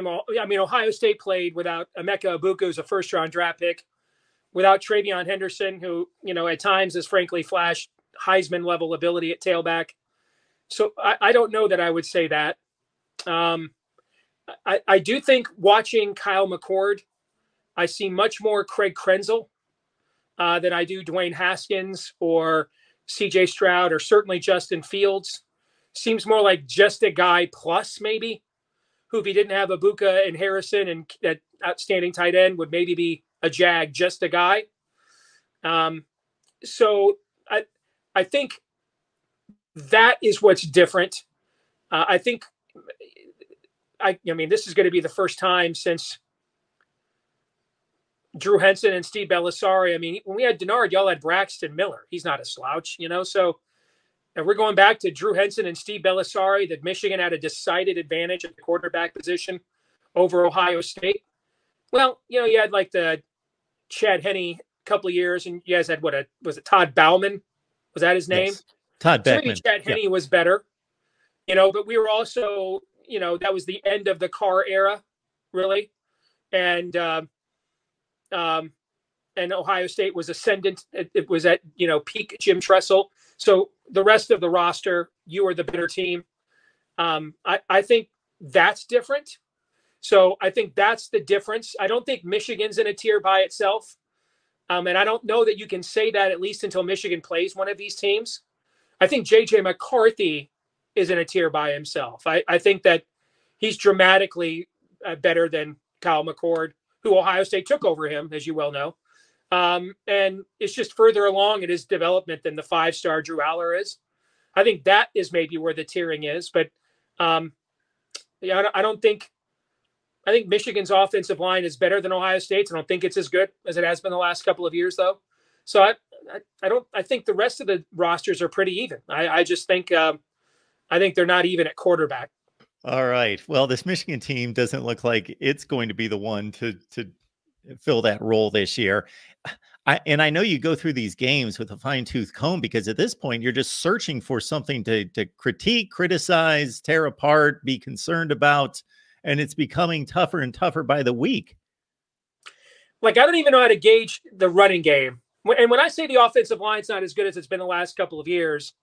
Ohio State played without Emeka Egbuka, who's a first-round draft pick, without Travion Henderson, who, at times has frankly flashed Heisman-level ability at tailback. So I don't know that I would say that. I do think watching Kyle McCord, I see much more Craig Krenzel than I do Dwayne Haskins or C.J. Stroud or certainly Justin Fields. Seems more like just a guy plus maybe, who if he didn't have Egbuka and Harrison and that outstanding tight end would maybe be a jag, just a guy. So I think that is what's different. I mean, this is going to be the first time since Drew Henson and Steve Bellisari. I mean, when we had Denard, y'all had Braxton Miller. He's not a slouch, so and we're going back to Drew Henson and Steve Bellisari, that Michigan had a decided advantage at the quarterback position over Ohio State. Well, you had like the Chad Henne couple of years, and you guys had was it Todd Bowman? Was that his name? Yes. Todd Bowman. Chad Henne was better, but we were also, that was the end of the Carr era, really. And, and Ohio State was ascendant. It was at, peak Jim Trestle. So the rest of the roster, you are the better team. I think that's different. So I think that's the difference. I don't think Michigan's in a tier by itself. And I don't know that you can say that at least until Michigan plays one of these teams. I think J.J. McCarthy is in a tier by himself. I think that he's dramatically better than Kyle McCord, who Ohio State took over him, as you well know. And it's just further along in his development than the five-star Drew Aller is. I think that is maybe where the tiering is, but I think Michigan's offensive line is better than Ohio State's. I don't think it's as good as it has been the last couple of years though. So I think the rest of the rosters are pretty even. I just think, I think they're not even at quarterback. All right. Well, this Michigan team doesn't look like it's going to be the one to fill that role this year. And I know you go through these games with a fine tooth comb, because at this point you're just searching for something to critique, criticize, tear apart, be concerned about. And it's becoming tougher and tougher by the week. Like, I don't even know how to gauge the running game. And when I say the offensive line's not as good as it's been the last couple of years,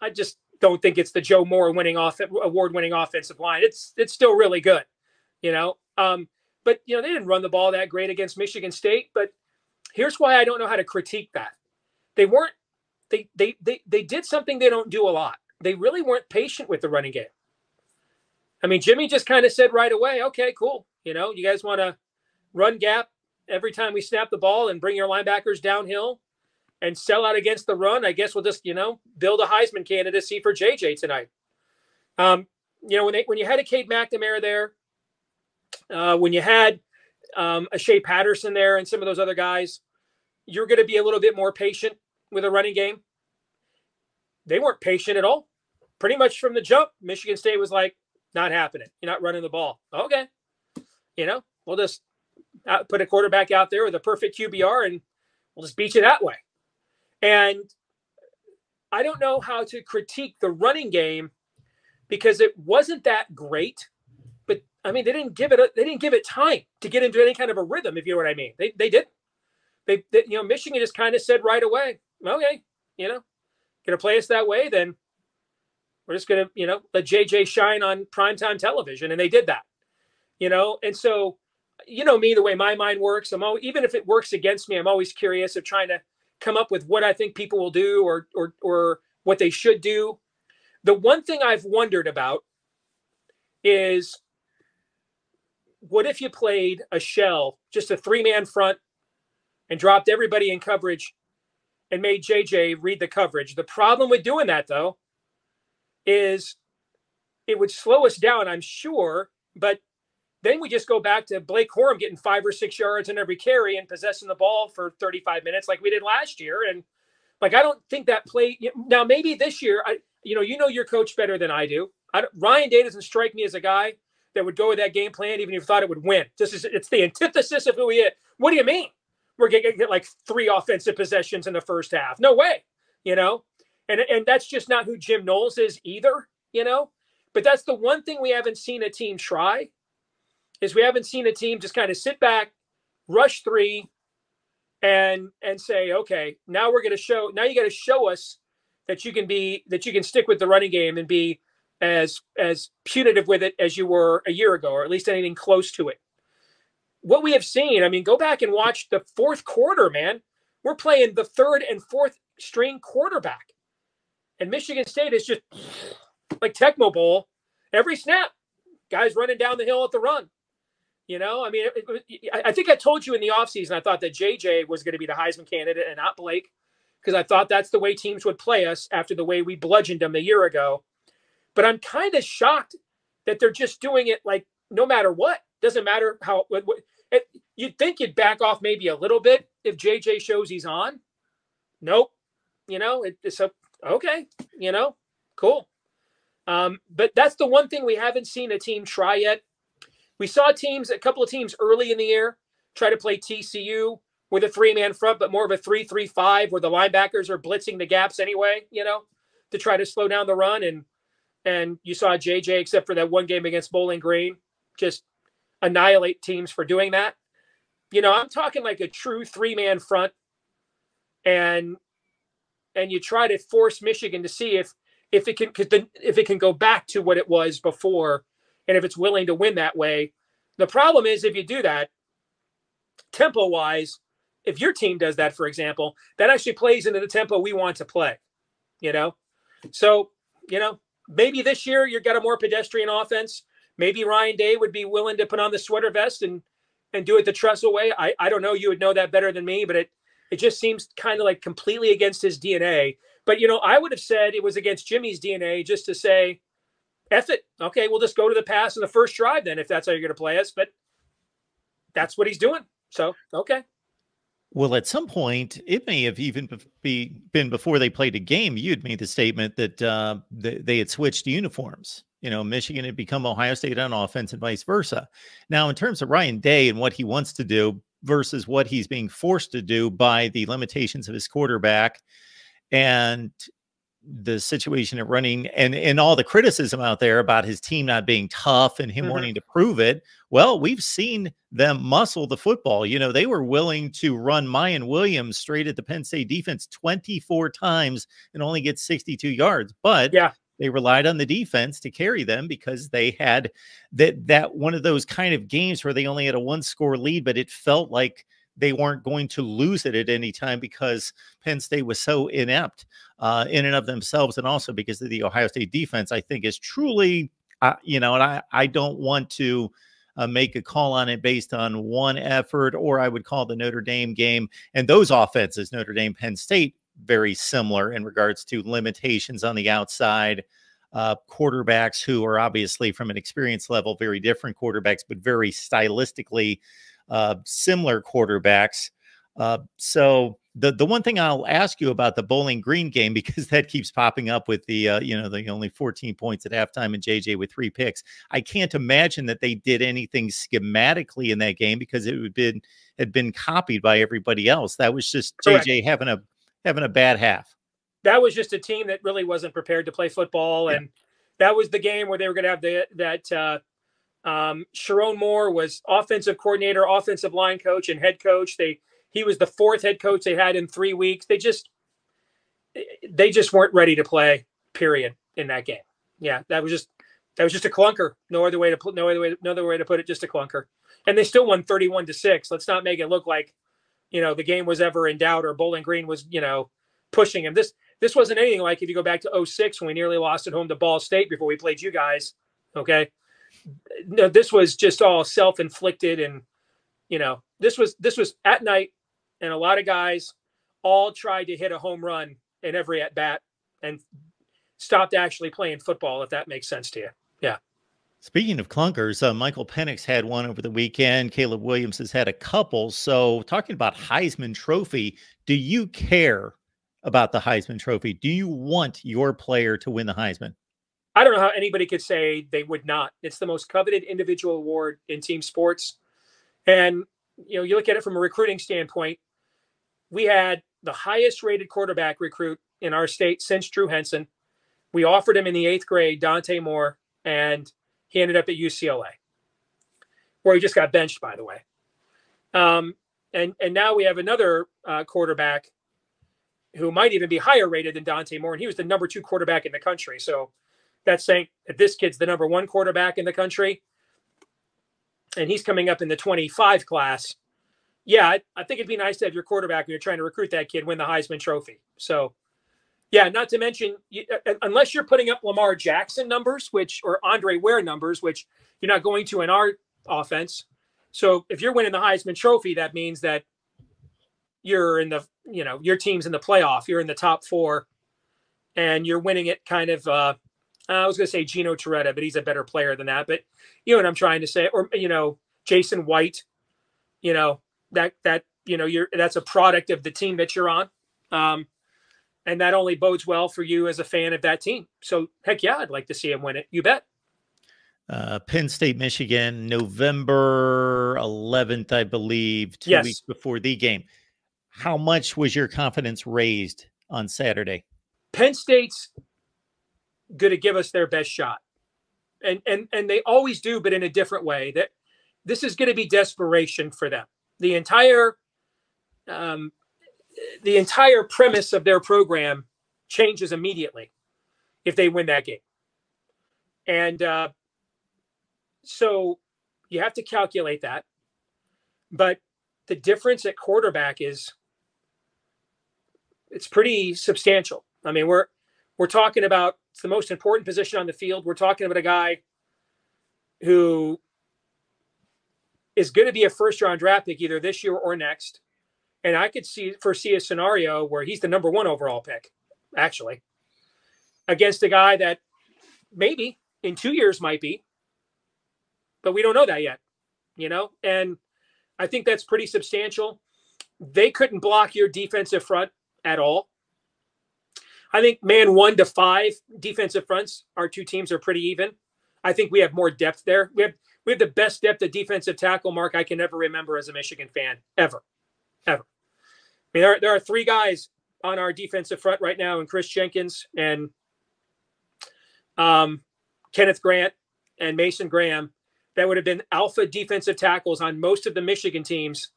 I just don't think it's the Joe Moore award-winning offensive line. It's still really good, But, they didn't run the ball that great against Michigan State. But here's why I don't know how to critique that. They weren't – they did something they don't do a lot. They really weren't patient with the running game. I mean, Jimmy just kind of said right away, okay, cool. You guys want to run gap every time we snap the ball and bring your linebackers downhill and sell out against the run. I guess we'll just, build a Heisman candidacy for JJ tonight. When you had a Cade McNamara there, when you had a Shea Patterson there and some of those other guys, you're going to be a little bit more patient with a running game. They weren't patient at all. Pretty much from the jump, Michigan State was like, not happening. You're not running the ball. Okay. We'll just put a quarterback out there with a perfect QBR and we'll just beat you that way. And I don't know how to critique the running game because it wasn't that great. I mean, they didn't give it time to get into any kind of a rhythm, if you know what I mean. They didn't. They Michigan just kind of said right away, okay, going to play us that way, then we're just going to, let JJ shine on primetime television. And they did that, And so, me, the way my mind works, I'm always, even if it works against me, I'm always curious of trying to come up with what I think people will do or what they should do. The one thing I've wondered about is, what if you played a shell, just a three-man front, and dropped everybody in coverage and made JJ read the coverage? The problem with doing that, though, is it would slow us down, I'm sure, but then we just go back to Blake Corum getting 5 or 6 yards on every carry and possessing the ball for 35 minutes like we did last year. And, I don't think that play – now, maybe this year, you know your coach better than I do. Ryan Day doesn't strike me as a guy that would go with that game plan, even if you thought it would win. It's the antithesis of who he is. What do you mean? We're going to get like 3 offensive possessions in the first half. No way, And that's just not who Jim Knowles is either, But that's the one thing we haven't seen a team try is we haven't seen a team just kind of sit back, rush three, and say, okay, now we're going to show. Now you got to show us that you can be, that you can stick with the running game and be as punitive with it as you were a year ago, or at least anything close to it. What we have seen, I mean, go back and watch the fourth quarter, man. We're playing the third and fourth string quarterback, and Michigan State is just like Tecmo Bowl. Every snap, guys running down the hill at the run. You know, I mean, I think I told you in the offseason, I thought that J.J. was going to be the Heisman candidate and not Blake, because I thought that's the way teams would play us after the way we bludgeoned them a year ago. But I'm kind of shocked that they're just doing it like no matter what. Doesn't matter how. You'd think you'd back off maybe a little bit if J.J. shows he's on. Nope. You know, okay. You know, cool. But that's the one thing we haven't seen a team try yet. We saw a couple of teams early in the year try to play TCU with a three-man front, but more of a 3-3-5 where the linebackers are blitzing the gaps anyway, you know, to try to slow down the run. And you saw JJ, except for that one game against Bowling Green, just annihilate teams for doing that. You know, I'm talking like a true three-man front, and you try to force Michigan to see if it can go back to what it was before. And if it's willing to win that way. The problem is, if you do that, tempo-wise, if your team does that, for example, that actually plays into the tempo we want to play, you know? So, you know, maybe this year you've got a more pedestrian offense. Maybe Ryan Day would be willing to put on the sweater vest and do it the Trestle way. I don't know. You would know that better than me, but it just seems kind of like completely against his DNA. But, you know, I would have said it was against Jimmy's DNA just to say, F it. Okay, we'll just go to the pass in the first drive then if that's how you're going to play us. But that's what he's doing. So, okay. Well, at some point, it may have even been before they played a game, you'd made the statement that they had switched uniforms. You know, Michigan had become Ohio State on offense and vice versa. Now, in terms of Ryan Day and what he wants to do versus what he's being forced to do by the limitations of his quarterback and the situation at running and all the criticism out there about his team not being tough and him wanting to prove it. Well, we've seen them muscle the football. You know, they were willing to run Mayan Williams straight at the Penn State defense 24 times and only get 62 yards. But yeah, they relied on the defense to carry them because they had that one of those kind of games where they only had a one-score lead, but it felt like they weren't going to lose it at any time because Penn State was so inept in and of themselves, and also because of the Ohio State defense, I think is truly, you know, and I don't want to make a call on it based on one effort, or I would call the Notre Dame game and those offenses, Notre Dame, Penn State, very similar in regards to limitations on the outside, quarterbacks who are obviously from an experience level, very different quarterbacks, but very stylistically similar quarterbacks. So the one thing I'll ask you about the Bowling Green game, because that keeps popping up with the, you know, the only 14 points at halftime and JJ with 3 picks. I can't imagine that they did anything schematically in that game because it had been copied by everybody else. That was just correct. JJ having a bad half. That was just a team that really wasn't prepared to play football. Yeah. And that was the game where they were going to have Sharon Moore was offensive coordinator, offensive line coach, and head coach. He was the 4th head coach they had in 3 weeks. They just weren't ready to play, period, in that game. Yeah, that was just a clunker. No other way to put it, just a clunker. And they still won 31-6. Let's not make it look like, you know, the game was ever in doubt or Bowling Green was, you know, pushing him. This wasn't anything like if you go back to 2006 when we nearly lost at home to Ball State before we played you guys. Okay. No, this was just all self-inflicted, and you know, this was at night, and a lot of guys all tried to hit a home run in every at bat and stopped actually playing football, if that makes sense to you. Yeah. Speaking of clunkers, Michael Penix had one over the weekend. Caleb Williams has had a couple. So talking about Heisman Trophy, do you care about the Heisman Trophy? Do you want your player to win the Heisman? I don't know how anybody could say they would not. It's the most coveted individual award in team sports. And, you know, you look at it from a recruiting standpoint, we had the highest rated quarterback recruit in our state since Drew Henson. We offered him in the 8th grade, Dante Moore, and he ended up at UCLA. where he just got benched, by the way. And now we have another quarterback who might even be higher rated than Dante Moore. And he was the number 2 quarterback in the country. So that's saying that this kid's the number 1 quarterback in the country. And he's coming up in the 25 class. Yeah, I think it'd be nice to have your quarterback when you're trying to recruit that kid win the Heisman Trophy. So, yeah, not to mention, unless you're putting up Lamar Jackson numbers, which, or Andre Ware numbers, which you're not going to in our offense. So if you're winning the Heisman Trophy, that means that you're in the, you know, your team's in the playoff, you're in the top 4, and you're winning it kind of, I was going to say Gino Toretta, but he's a better player than that. But you know what I'm trying to say, or, you know, Jason White, you know, that, you know, that's a product of the team that you're on. And that only bodes well for you as a fan of that team. So heck yeah, I'd like to see him win it. You bet. Penn State, Michigan, November 11th, I believe, two yes. weeks before the game. How much was your confidence raised on Saturday? Penn State's going to give us their best shot. And they always do, but in a different way. That this is going to be desperation for them. The entire premise of their program changes immediately if they win that game. And so you have to calculate that. But the difference at quarterback is it's pretty substantial. I mean, we're talking about it's the most important position on the field. We're talking about a guy who is going to be a first-round draft pick either this year or next. And I could foresee a scenario where he's the number 1 overall pick, actually, against a guy that maybe in 2 years might be, but we don't know that yet, you know? And I think that's pretty substantial. They couldn't block your defensive front at all. I think man 1 to 5 defensive fronts, our two teams are pretty even. I think we have more depth there. We have the best depth of defensive tackle, Mark, I can ever remember as a Michigan fan, ever. I mean, there are 3 guys on our defensive front right now, and Chris Jenkins and Kenneth Grant and Mason Graham that would have been alpha defensive tackles on most of the Michigan teams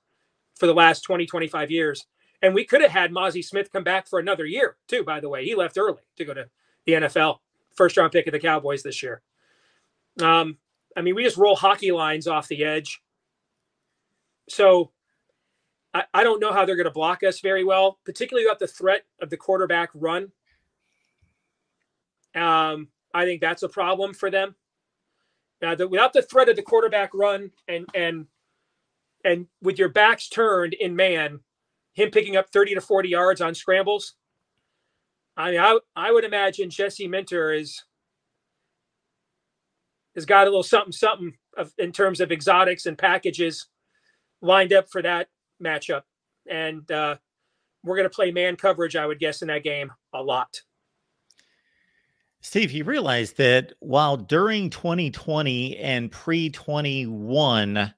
for the last 20, 25 years. And we could have had Mozzie Smith come back for another year too, by the way. He left early to go to the NFL, first-round pick of the Cowboys this year. I mean, we just roll hockey lines off the edge. So I don't know how they're going to block us very well, particularly without the threat of the quarterback run. I think that's a problem for them. Now, without the threat of the quarterback run and with your backs turned in man, him picking up 30 to 40 yards on scrambles. I mean, I would imagine Jesse Minter has got a little something in terms of exotics and packages lined up for that matchup. And we're going to play man coverage, I would guess, in that game a lot. Steve, you realize that while during 2020 and pre-21,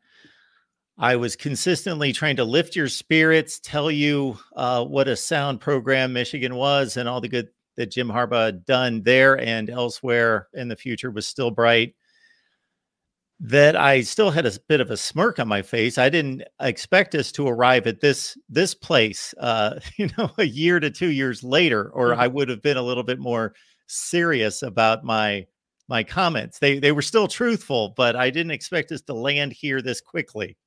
I was consistently trying to lift your spirits, tell you what a sound program Michigan was and all the good that Jim Harbaugh had done there and elsewhere, and the future was still bright, that I still had a bit of a smirk on my face. I didn't expect us to arrive at this place, you know, a year to 2 years later, or I would have been a little bit more serious about my comments. They were still truthful, but I didn't expect us to land here this quickly.